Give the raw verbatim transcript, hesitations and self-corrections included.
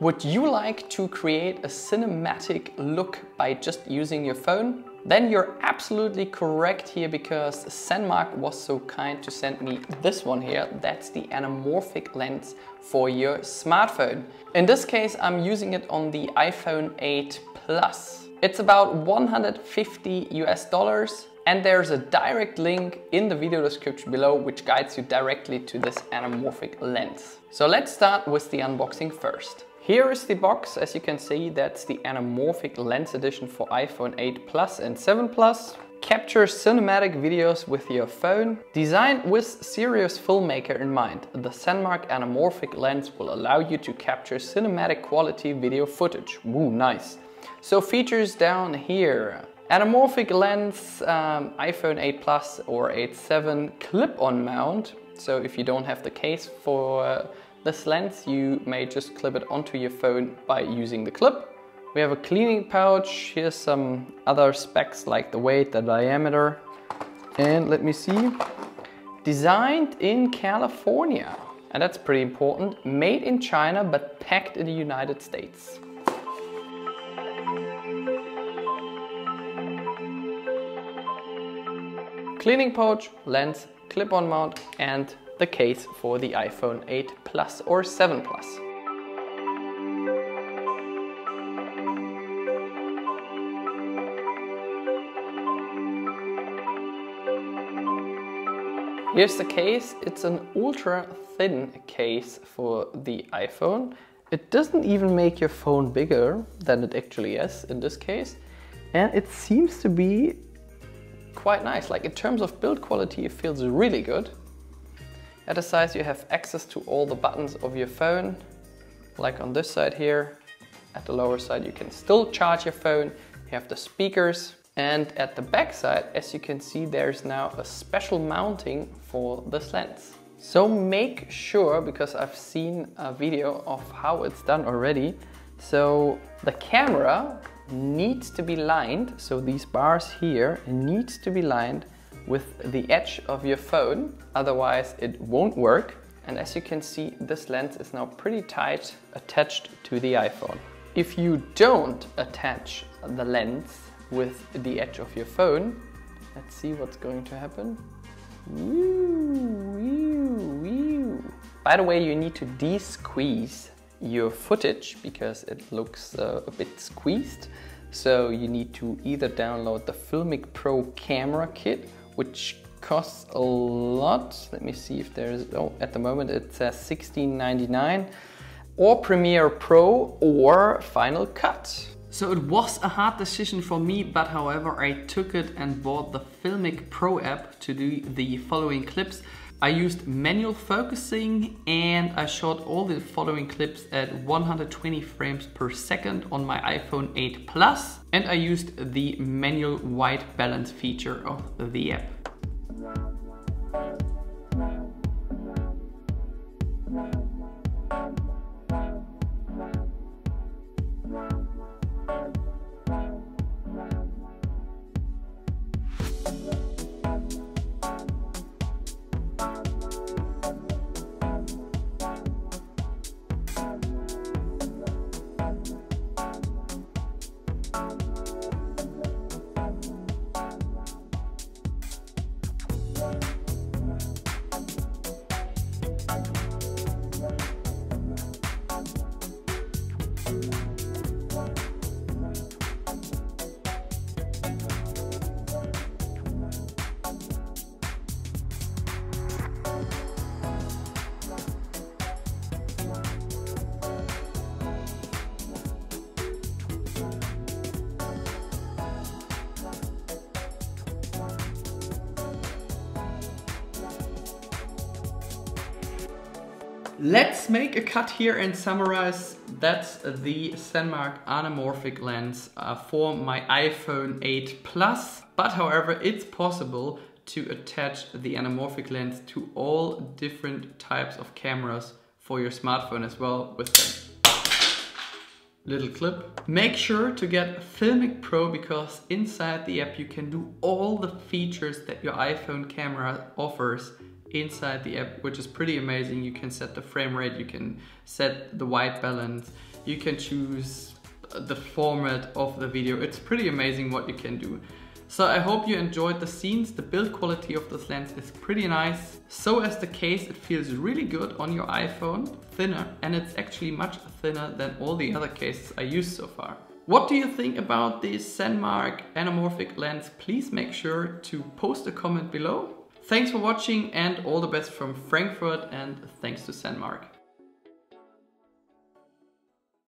Would you like to create a cinematic look by just using your phone? Then you're absolutely correct here, because Sandmarc was so kind to send me this one here. That's the anamorphic lens for your smartphone. In this case, I'm using it on the iPhone eight Plus. It's about one hundred fifty US dollars, and there's a direct link in the video description below which guides you directly to this anamorphic lens. So let's start with the unboxing first. Here is the box. As you can see, that's the anamorphic lens edition for iPhone eight Plus and seven Plus. Capture cinematic videos with your phone. Designed with serious filmmaker in mind, the Sandmarc anamorphic lens will allow you to capture cinematic quality video footage. Woo, nice. So features down here, anamorphic lens, um, iPhone eight Plus or eight seven clip-on mount. So if you don't have the case for uh, this lens, you may just clip it onto your phone by using the clip. We have a cleaning pouch, here's some other specs like the weight, the diameter, and let me see, designed in California. And that's pretty important, made in China but packed in the United States. Cleaning pouch, lens, clip-on mount, and the case for the iPhone eight Plus or seven Plus. Here's the case. It's an ultra-thin case for the iPhone. It doesn't even make your phone bigger than it actually is in this case, and it seems to be quite nice. Like in terms of build quality, it feels really good. At the size, you have access to all the buttons of your phone, like on this side here. At the lower side, you can still charge your phone. You have the speakers, and at the back side, as you can see, there's now a special mounting for this lens. So make sure, because I've seen a video of how it's done already, so the camera needs to be lined, so these bars here needs to be lined with the edge of your phone, otherwise it won't work. And as you can see, this lens is now pretty tight attached to the iPhone. If you don't attach the lens with the edge of your phone, let's see what's going to happen. Woo, woo, woo. By the way, you need to de-squeeze your footage because it looks uh, a bit squeezed. So you need to either download the Filmic Pro camera kit, which costs a lot. Let me see if there is, oh, at the moment it says sixteen ninety-nine, or Premiere Pro or Final Cut. So it was a hard decision for me, but however, I took it and bought the Filmic Pro app to do the following clips. I used manual focusing and I shot all the following clips at one hundred twenty frames per second on my iPhone eight Plus, and I used the manual white balance feature of the app. Let's make a cut here and summarize. That's the Sandmarc anamorphic lens uh, for my iPhone eight Plus. But however, it's possible to attach the anamorphic lens to all different types of cameras for your smartphone as well with them. Little clip. Make sure to get Filmic Pro, because inside the app you can do all the features that your iPhone camera offers inside the app, which is pretty amazing. You can set the frame rate, you can set the white balance, you can choose the format of the video. It's pretty amazing what you can do. So I hope you enjoyed the scenes. The build quality of this lens is pretty nice. So as the case, it feels really good on your iPhone, thinner, and it's actually much thinner than all the other cases I used so far. What do you think about this Sandmarc anamorphic lens? Please make sure to post a comment below. Thanks for watching and all the best from Frankfurt, and thanks to Sandmarc.